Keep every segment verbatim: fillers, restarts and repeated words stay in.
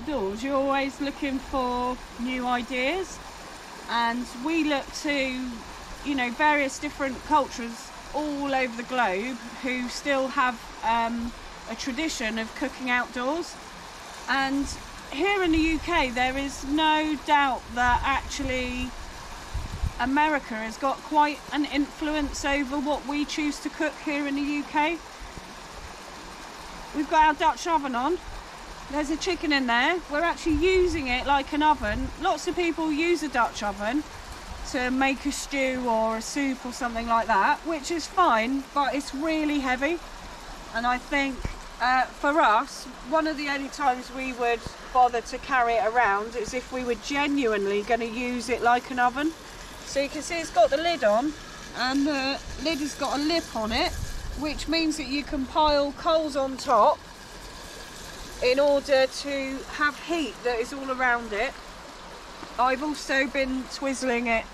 outdoors, you're always looking for new ideas, and we look to, you know, various different cultures all over the globe who still have um, a tradition of cooking outdoors. And here in the U K, there is no doubt that actually America has got quite an influence over what we choose to cook here in the U K. We've got our Dutch oven on. There's a chicken in there. We're actually using it like an oven. Lots of people use a Dutch oven to make a stew or a soup or something like that, which is fine, but it's really heavy. And I think uh, for us, one of the only times we would bother to carry it around is if we were genuinely going to use it like an oven. So you can see it's got the lid on, and the lid has got a lip on it, which means that you can pile coals on top in order to have heat that is all around it. I've also been twizzling it,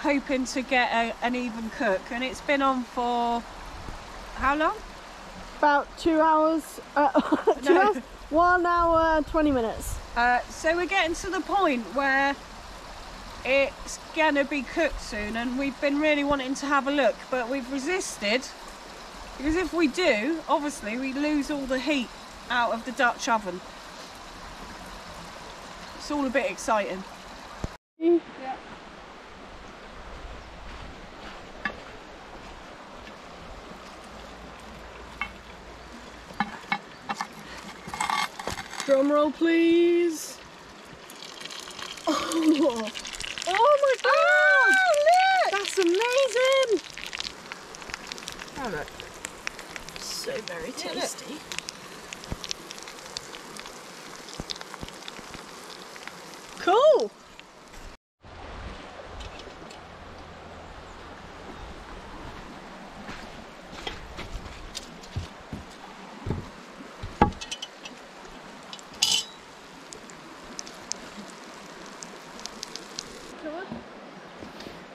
hoping to get a, an even cook, and it's been on for how long? About two hours, uh, two no. hours? one hour, twenty minutes. Uh, so we're getting to the point where it's gonna be cooked soon, and we've been really wanting to have a look, but we've resisted, because if we do, obviously we lose all the heat out of the Dutch oven. It's all a bit exciting. Yeah. Drum roll, please. Oh. Oh my god! Oh, look! That's amazing! Oh, look. So very tasty. Yeah, cool!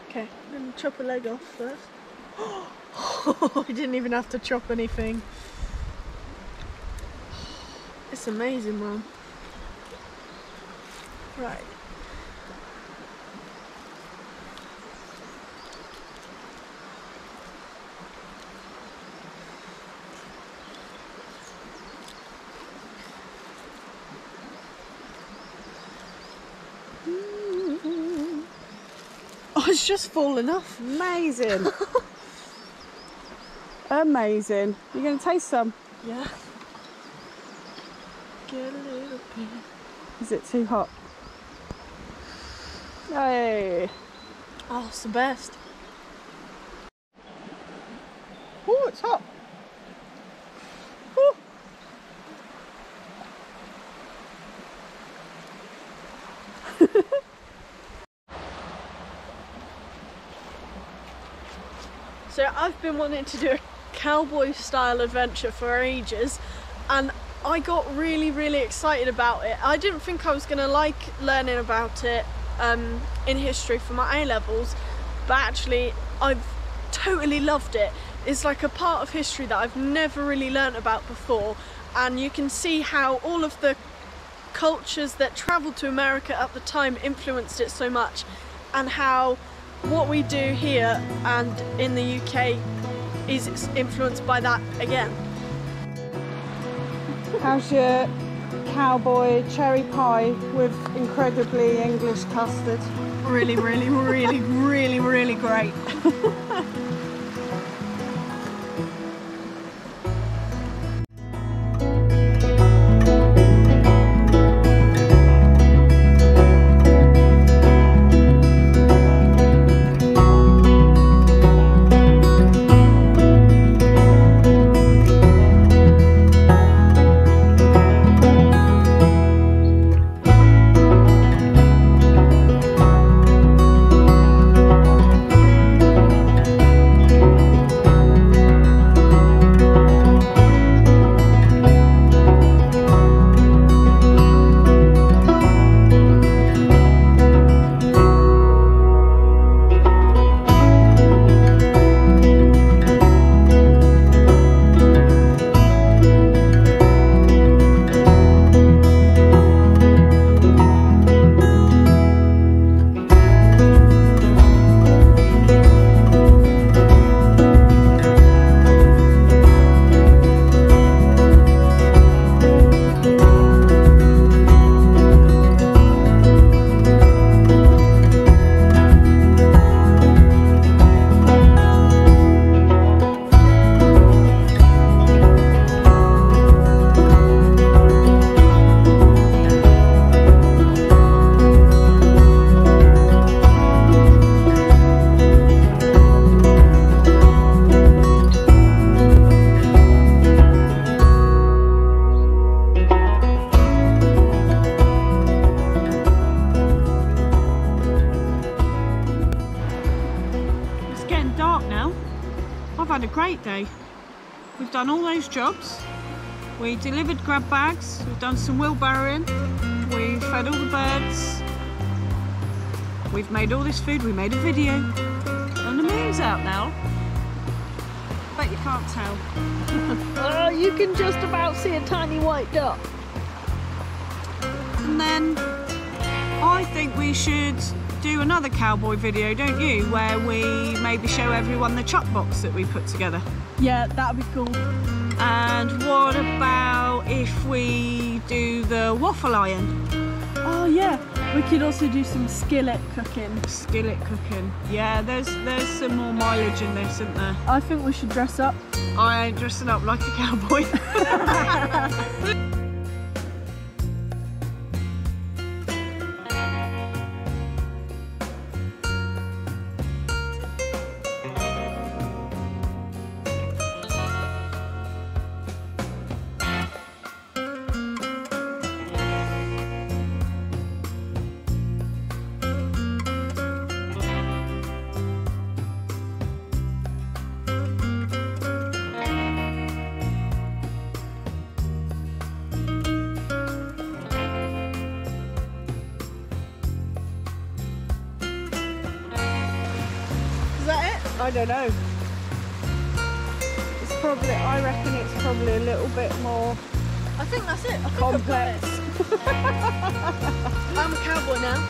Okay, I'm going to chop a leg off first. I didn't even have to chop anything. It's amazing, Mum. Right. Mm-hmm. Oh, it's just fallen off. Amazing. Amazing. You're going to taste some? Yeah. Get a little bit. Is it too hot? Hey. Oh, it's the best. Oh, it's hot. Ooh. So I've been wanting to do a cowboy style adventure for ages, and I got really really excited about it. I didn't think I was gonna like learning about it Um, in history for my A levels, but actually I've totally loved it. It's like a part of history that I've never really learnt about before, and you can see how all of the cultures that travelled to America at the time influenced it so much, and how what we do here and in the U K is influenced by that again. How's your cowboy cherry pie with incredibly English custard? Really, really, really, really, really great. had a great day. We've done all those jobs. We delivered grab bags, we've done some wheelbarrowing, we've fed all the birds, we've made all this food, we made a video, and the moon's out now. Bet you can't tell. Oh, you can just about see a tiny white dot. And then I think we should do another cowboy video, don't you, where we maybe show everyone the chuck box that we put together. Yeah, that'd be cool. And what about if we do the waffle iron? Oh yeah, we could also do some skillet cooking. Skillet cooking. Yeah, there's there's some more mileage in this, isn't there? I think we should dress up. I ain't dressing up like a cowboy. I don't know. It's probably, I reckon it's probably a little bit more. I think that's it. I think complex. I've got it. I'm a cowboy now.